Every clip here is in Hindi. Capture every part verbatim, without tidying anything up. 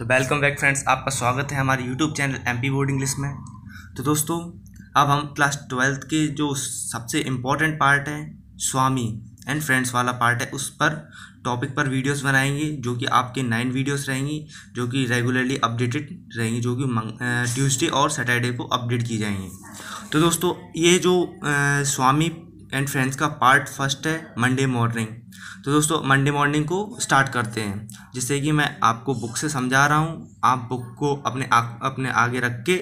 तो वेलकम बैक फ्रेंड्स, आपका स्वागत है हमारे YouTube channel M P board English में। तो दोस्तों अब हम क्लास ट्वेल्थ के जो सबसे इम्पॉर्टेंट पार्ट है स्वामी एंड फ्रेंड्स वाला पार्ट है, उस पर टॉपिक पर वीडियोस बनाएंगे जो कि आपके नाइन वीडियोस रहेंगी, जो कि रेगुलरली अपडेटेड रहेंगी, जो कि ट्यूसडे और सैटरडे को अपडेट की जाएंगी। तो दोस्तों ये जो आ, स्वामी एंड फ्रेंड्स का पार्ट फर्स्ट है मंडे मॉर्निंग। तो दोस्तों मंडे मॉर्निंग को स्टार्ट करते हैं, जिससे कि मैं आपको बुक से समझा रहा हूँ, आप बुक को अपने आ, अपने आगे रख के,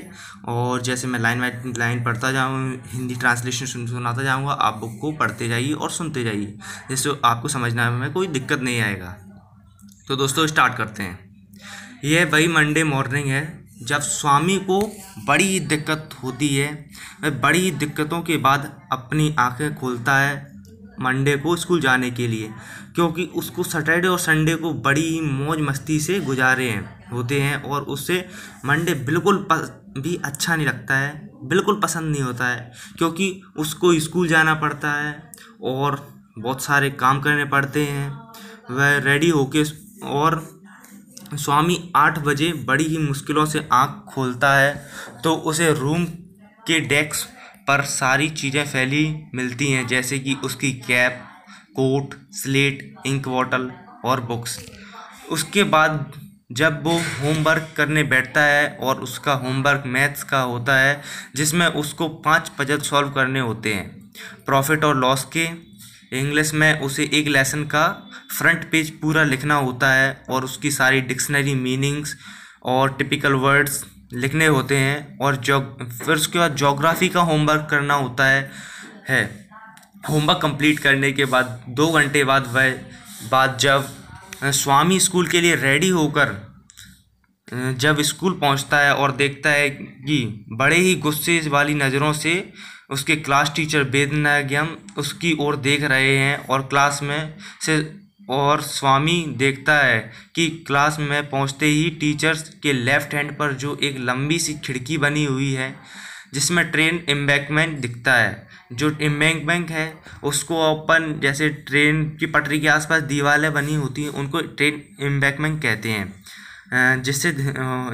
और जैसे मैं लाइन बाई लाइन पढ़ता जाऊँ, हिंदी ट्रांसलेशन सुन सुनाता जाऊँगा, आप बुक को पढ़ते जाइए और सुनते जाइए, जिससे आपको समझने में कोई दिक्कत नहीं आएगा। तो दोस्तों स्टार्ट करते हैं। यह वही मंडे मॉर्निंग है जब स्वामी को बड़ी दिक्कत होती है, वह बड़ी दिक्कतों के बाद अपनी आंखें खोलता है मंडे को स्कूल जाने के लिए, क्योंकि उसको सैटरडे और संडे को बड़ी मौज मस्ती से गुजारे हैं होते हैं, और उससे मंडे बिल्कुल भी अच्छा नहीं लगता है, बिल्कुल पसंद नहीं होता है, क्योंकि उसको स्कूल जाना पड़ता है और बहुत सारे काम करने पड़ते हैं। वह रेडी होके और स्वामी आठ बजे बड़ी ही मुश्किलों से आँख खोलता है, तो उसे रूम के डेस्क पर सारी चीज़ें फैली मिलती हैं, जैसे कि उसकी cap, coat, slate, ink bottle और बुक्स। उसके बाद जब वो होमवर्क करने बैठता है, और उसका होमवर्क मैथ्स का होता है, जिसमें उसको पांच पजल सॉल्व करने होते हैं प्रॉफिट और लॉस के। इंग्लिश में उसे एक लेसन का फ्रंट पेज पूरा लिखना होता है, और उसकी सारी डिक्शनरी मीनिंग्स और टिपिकल वर्ड्स लिखने होते हैं। और जो फिर उसके बाद ज्योग्राफी का होमवर्क करना होता है है होमवर्क कंप्लीट करने के बाद दो घंटे बाद वह बाद जब स्वामी स्कूल के लिए रेडी होकर जब स्कूल पहुंचता है और देखता है कि बड़े ही गुस्से वाली नज़रों से उसके क्लास टीचर वेदनागिरी उसकी ओर देख रहे हैं, और क्लास में से और स्वामी देखता है कि क्लास में पहुंचते ही टीचर्स के लेफ़्ट हैंड पर जो एक लंबी सी खिड़की बनी हुई है, जिसमें ट्रेन एम्बैंकमेंट दिखता है। जो एम्बैंकमेंट है उसको अपन जैसे ट्रेन की पटरी के आसपास दीवारें बनी होती हैं, उनको ट्रेन एम्बैंकमेंट कहते हैं, जिससे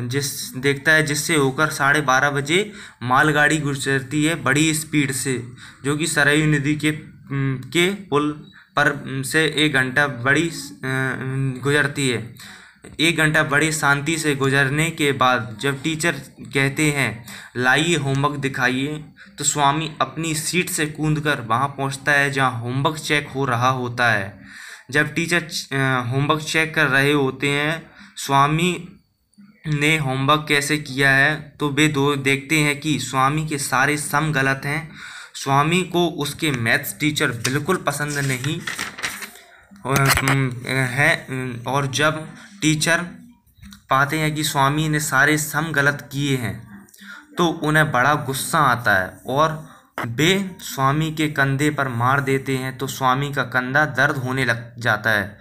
जिस देखता है जिससे होकर साढ़े बारह बजे मालगाड़ी गुजरती है बड़ी स्पीड से, जो कि सरयू नदी के के पुल पर से एक घंटा बड़ी गुजरती है। एक घंटा बड़ी शांति से गुजरने के बाद जब टीचर कहते हैं लाइए होमवर्क दिखाइए, तो स्वामी अपनी सीट से कूदकर वहां पहुंचता है जहां होमवर्क चेक हो रहा होता है। जब टीचर होमवर्क चेक कर रहे होते हैं स्वामी ने होमवर्क कैसे किया है, तो वे दो देखते हैं कि स्वामी के सारे सम गलत हैं। स्वामी को उसके मैथ्स टीचर बिल्कुल पसंद नहीं है, और जब टीचर पाते हैं कि स्वामी ने सारे सम गलत किए हैं, तो उन्हें बड़ा गुस्सा आता है और वे स्वामी के कंधे पर मार देते हैं, तो स्वामी का कंधा दर्द होने लग जाता है।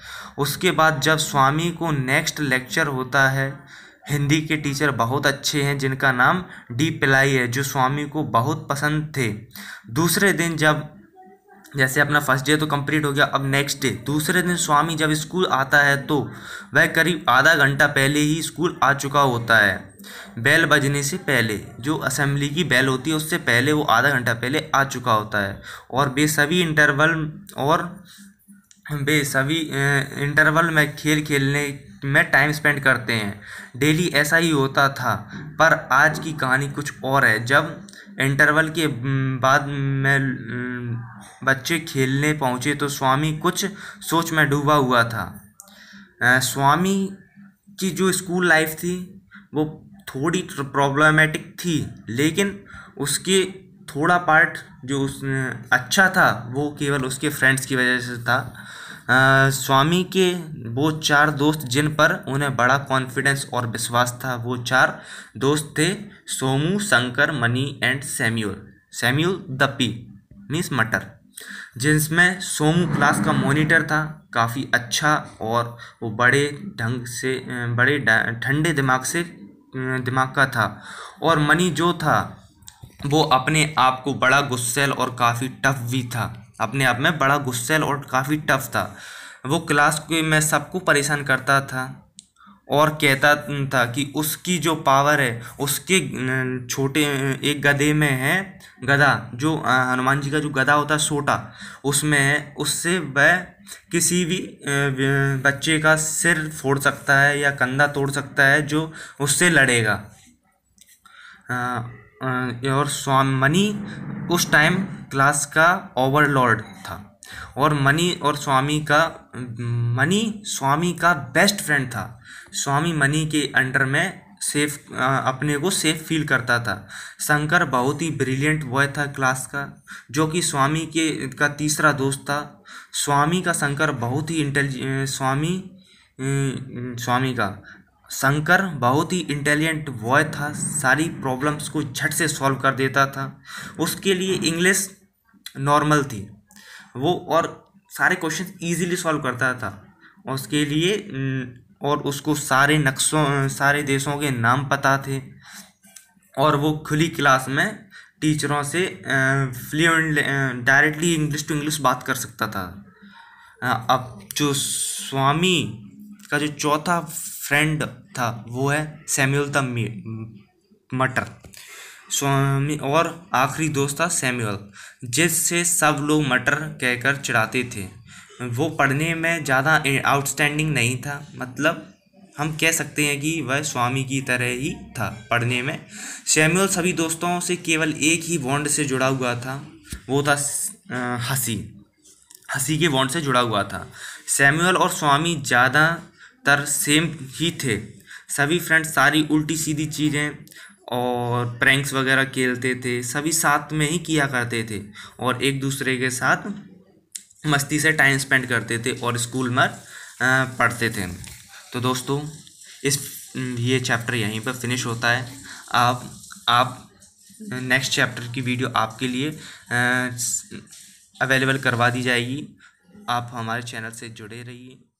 उसके बाद जब स्वामी को नेक्स्ट लेक्चर होता है, हिंदी के टीचर बहुत अच्छे हैं जिनका नाम डी पिलाई है, जो स्वामी को बहुत पसंद थे। दूसरे दिन जब जैसे अपना फर्स्ट डे तो कंप्लीट हो गया, अब नेक्स्ट डे दूसरे दिन स्वामी जब स्कूल आता है, तो वह करीब आधा घंटा पहले ही स्कूल आ चुका होता है, बेल बजने से पहले, जो असेंबली की बेल होती है उससे पहले वो आधा घंटा पहले आ चुका होता है। और वे सभी इंटरवल और वे सभी इंटरवल में खेल खेलने में टाइम स्पेंड करते हैं। डेली ऐसा ही होता था, पर आज की कहानी कुछ और है। जब इंटरवल के बाद में बच्चे खेलने पहुँचे, तो स्वामी कुछ सोच में डूबा हुआ था। स्वामी की जो स्कूल लाइफ थी वो थोड़ी प्रॉब्लमेटिक थी, लेकिन उसके थोड़ा पार्ट जो अच्छा था वो केवल उसके फ्रेंड्स की वजह से था। आ, स्वामी के वो चार दोस्त जिन पर उन्हें बड़ा कॉन्फिडेंस और विश्वास था, वो चार दोस्त थे Somu, Shankar, Mani and Samuel. Samuel the pea means मटर, जिसमें सोमू क्लास का मॉनिटर था, काफ़ी अच्छा, और वो बड़े ढंग से बड़े ठंडे दिमाग से दिमाग का था। और मनी जो था वो अपने आप को बड़ा गुस्सैल और काफ़ी टफ भी था, अपने आप में बड़ा गुस्सैल और काफ़ी टफ था। वो क्लास के में सबको परेशान करता था, और कहता था कि उसकी जो पावर है उसके छोटे एक गधे में है, गधा जो हनुमान जी का जो गधा होता है सोटा उसमें है, उससे वह किसी भी बच्चे का सिर फोड़ सकता है या कंधा तोड़ सकता है जो उससे लड़ेगा। और स्वामी मनी उस टाइम क्लास का ओवरलॉर्ड था और मनी और स्वामी का मनी स्वामी का बेस्ट फ्रेंड था। स्वामी मनी के अंडर में सेफ अपने को सेफ फील करता था। शंकर बहुत ही ब्रिलियंट बॉय था क्लास का, जो कि स्वामी के का तीसरा दोस्त था। स्वामी का शंकर बहुत ही इंटेलिजेंट स्वामी स्वामी का शंकर बहुत ही इंटेलिजेंट बॉय था, सारी प्रॉब्लम्स को झट से सॉल्व कर देता था। उसके लिए इंग्लिश नॉर्मल थी वो, और सारे क्वेश्चन इजीली सॉल्व करता था उसके लिए, और उसको सारे नक्शों सारे देशों के नाम पता थे, और वो खुली क्लास में टीचरों से fluent directly English to English बात कर सकता था। अब जो स्वामी का जो चौथा फ्रेंड था वो है सैमुअल द मटर स्वामी, और आखिरी दोस्त था सैमुअल, जिससे सब लोग मटर कहकर चिढ़ाते थे। वो पढ़ने में ज़्यादा आउटस्टैंडिंग नहीं था, मतलब हम कह सकते हैं कि वह स्वामी की तरह ही था पढ़ने में। सैमुअल सभी दोस्तों से केवल एक ही बॉन्ड से जुड़ा हुआ था, वो था हंसी हंसी के बॉन्ड से जुड़ा हुआ था। सैमुअल और स्वामी ज़्यादा तर सेम ही थे। सभी फ्रेंड्स सारी उल्टी सीधी चीज़ें और प्रैंक्स वगैरह खेलते थे, सभी साथ में ही किया करते थे और एक दूसरे के साथ मस्ती से टाइम स्पेंड करते थे और स्कूल में पढ़ते थे। तो दोस्तों इस ये चैप्टर यहीं पर फिनिश होता है। आप आप नेक्स्ट चैप्टर की वीडियो आपके लिए अवेलेबल करवा दी जाएगी। आप हमारे चैनल से जुड़े रहिए।